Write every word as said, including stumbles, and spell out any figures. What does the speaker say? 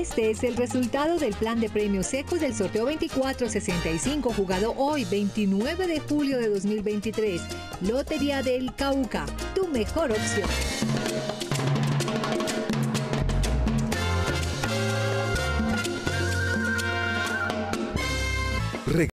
Este es el resultado del plan de premios secos del sorteo veinticuatro sesenta y cinco jugado hoy, veintinueve de julio de dos mil veintitrés. Lotería del Cauca, tu mejor opción.